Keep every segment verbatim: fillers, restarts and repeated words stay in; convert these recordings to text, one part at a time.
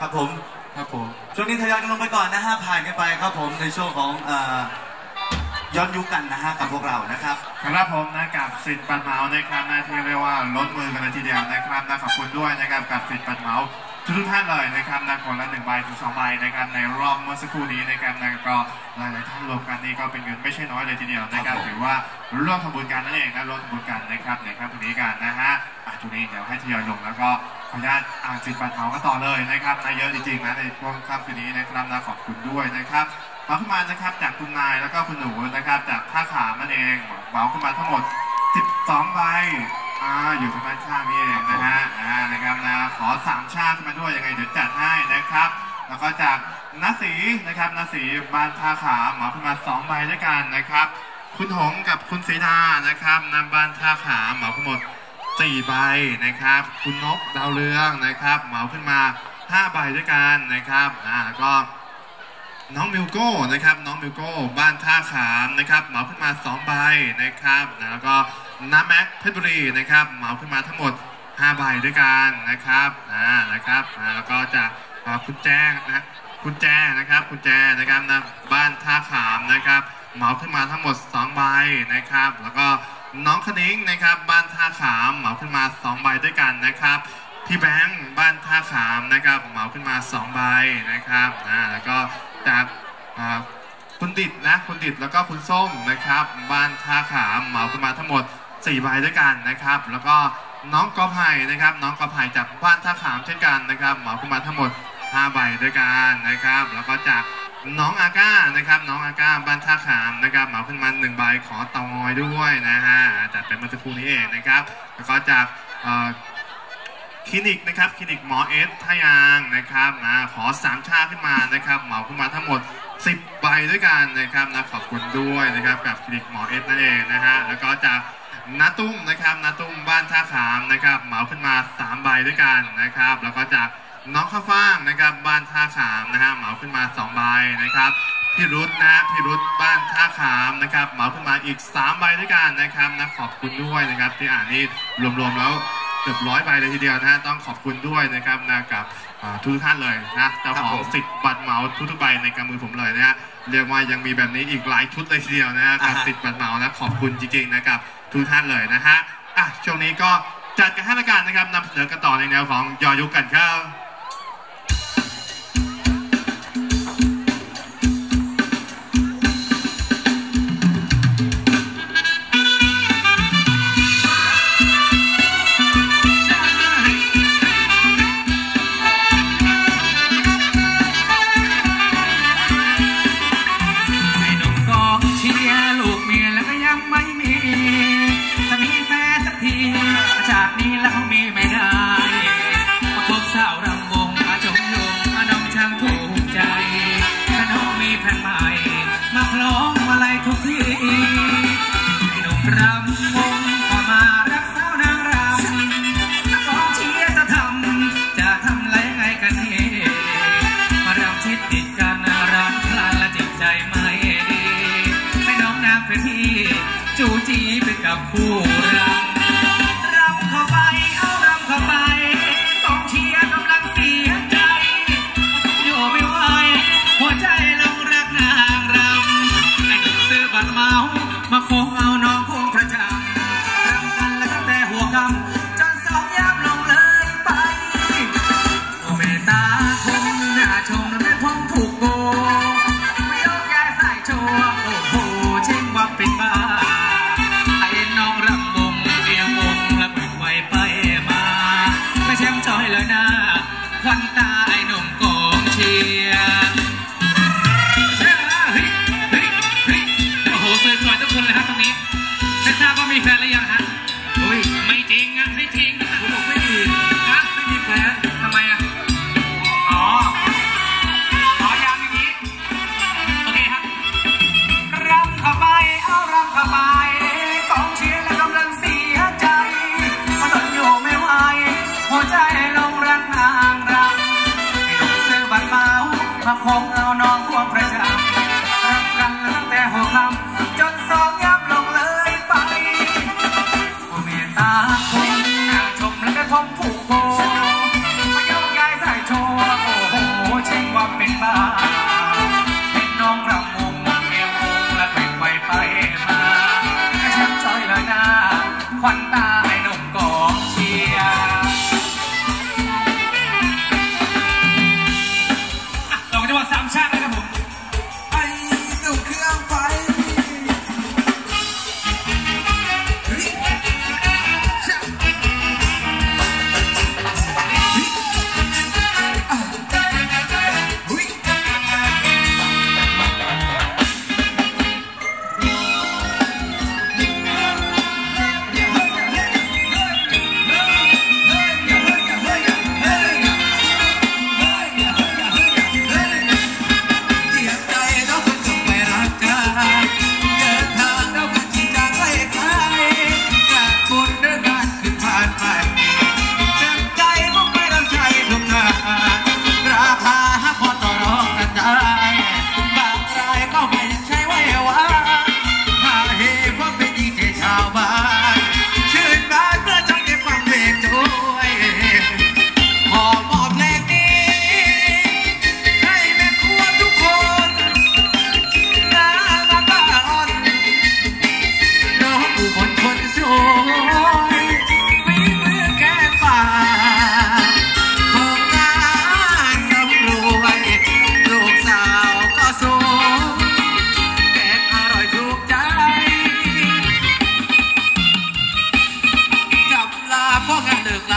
ครับผมครับผมช่วงนี้ทยอยกันลงไปก่อนนะฮะผ่านกันไปครับผมในช่วงของย้อนยุคกันนะฮะกับพวกเรานะครับครับผมนะกับศิษย์ปันเหมานะครับนะที่เรียกว่าล้นมือกันเลยทีเดียวนะครับนะขอบคุณด้วยนะครับกับศิษย์ปันเหมาทุกท่านเลยนะครับนะคนละหนึ่งใบถึงสองใบนะครับในรอบเมื่อสักครู่นี้นะครับนะก็หลายๆท่านรวมกันนี่ก็เป็นเงินไม่ใช่น้อยเลยทีเดียวนะครับถือว่าร่วมทำบุญกันนั่นเองนะร่วมทำบุญกันนะครับในครับตรงนี้กันนะฮะตรงนี้เดี๋ยวให้ทยอยลงแล้วก็ขออนุญาตอ่านศิษย์ปันเหมาก็ต่อเลยนะครับนะเยอะจริงๆนะในช่วงค่ำคืนนี้นะครับนะขอบคุณด้วยนะครับมาขึ้นมานะครับจากคุณนายแล้วก็คุณหนูนะครับจากท่าขามันเองเบาขึ้นมาทั้งหมดสิบสองใบอ่าอยู่ทางด้านข้างนี่เองนะฮะอ่านะครับนะขอสามชาติมาด้วยยังไงเดี๋ยวจัดให้นะครับแล้วก็จากนัสีนะครับนัสีบ้านท่าขามาขึ้นมาสองใบด้วยกันนะครับคุณหงกับคุณศรีดานะครับนำบ้านท่าขามาขึ้นหมดสี่ใบนะครับคุณนกดาวเรืองนะครับมาขึ้นมาห้าใบด้วยกันนะครับอ่าแล้วก็น้องมิวโก้นะครับน้องมิวโก้บ้านท่าขามนะครับเหมาขึ้นมาสองใบนะครับแล้วก็น้าแม็กเพชรบุรีนะครับเหมาขึ้นมาทั้งหมดห้าใบด้วยกันนะครับอ่านะครับแล้วก็จากคุณแจ้งนะคุณแจ้งนะครับคุณแจ้งนะครับนะบ้านท่าขามนะครับเหมาขึ้นมาทั้งหมดสองใบนะครับแล้วก็น้องคณิ้งนะครับบ้านท่าขามเหมาขึ้นมาสองใบด้วยกันนะครับพี่แบงค์บ้านท่าขามนะครับเหมาขึ้นมาสองใบนะครับอ่าแล้วก็จากคุณดิดนะคุณดิดแล้วก็คุณส้มนะครับบ้านท่าขามเหมาขึ้นมาทั้งหมดสี่ใบด้วยกันนะครับแล้วก็น้องกอไผ่นะครับน้องกอไผ่จากบ้านท่าขามเช่นกันนะครับเหมาขึ้นมาทั้งหมดห้าใบด้วยกันนะครับแล้วก็จากน้องอาก้านะครับน้องอาก้าบ้านท่าขามนะครับเหมาขึ้นมาหนึ่งใบขอเตางอยด้วยนะฮะจัดเป็นมาสักครู่นี้เองนะครับแล้วก็จากคลินิกนะครับคลินิกหมอเอสท่ายางนะครับนะขอสามชาขึ้นมานะครับเหมาขึ้นมาทั้งหมดสิบใบด้วยกันนะครับนะขอบคุณด้วยนะครับกับคลินิกหมอเอสนั่นเองนะฮะแล้วก็จากนาตุ้มนะครับนาตุ้มบ้านท่าขามนะครับเหมาขึ้นมาสามใบด้วยกันนะครับแล้วก็จากน้องข้าวฟ่างนะครับบ้านท่าขามนะฮะเหมาขึ้นมาสองใบนะครับพี่รุธนะพี่รุธบ้านท่าขามนะครับเหมาขึ้นมาอีกสามใบด้วยกันนะครับนะขอบคุณด้วยนะครับที่อ่านนี่รวมๆแล้วเกือบร้อยใบเลยทีเดียวนะต้องขอบคุณด้วยนะครับนะกับทุกท่านเลยนะเจ้าของสิทธิ์บัตรเหมาทุกๆใบในกำมือผมเลยนะฮะเรียกว่ายังมีแบบนี้อีกหลายชุดเลยทีเดียวนะฮะกับสิทธิ์บัตรเหมานะขอบคุณจริงๆนะครับทุกท่านเลยนะฮะอ่ะช่วงนี้ก็จัดกันให้ละกันนะครับนำเสนอกันต่อในแนวของย้อนยุคกันครับ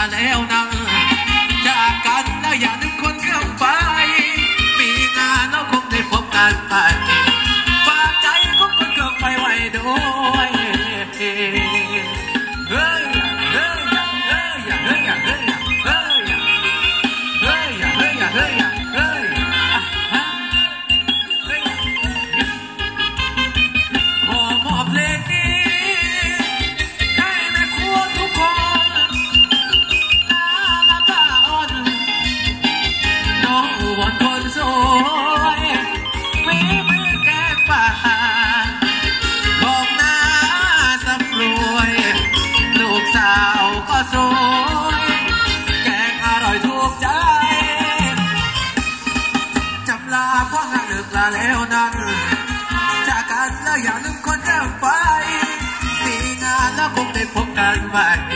ละแล้วนะจากกันแล้วอย่าลืมคนเครื่องไปปีหน้าเราคงได้พบกันไปฝากใจของคนเครื่องไปไว้ด้วยเฮ้ยเฮ้ยเฮ้ยเฮ้ยเฮ้ยเฮ้ยเฮ้ยเฮ้ยเฮ้ยเฮ้ยขอมอบเพลงนี้แล้วนั้นจากกันแล้วอย่าลืมคนเดิมไปปีหน้าแล้วคงได้พบกันใหม่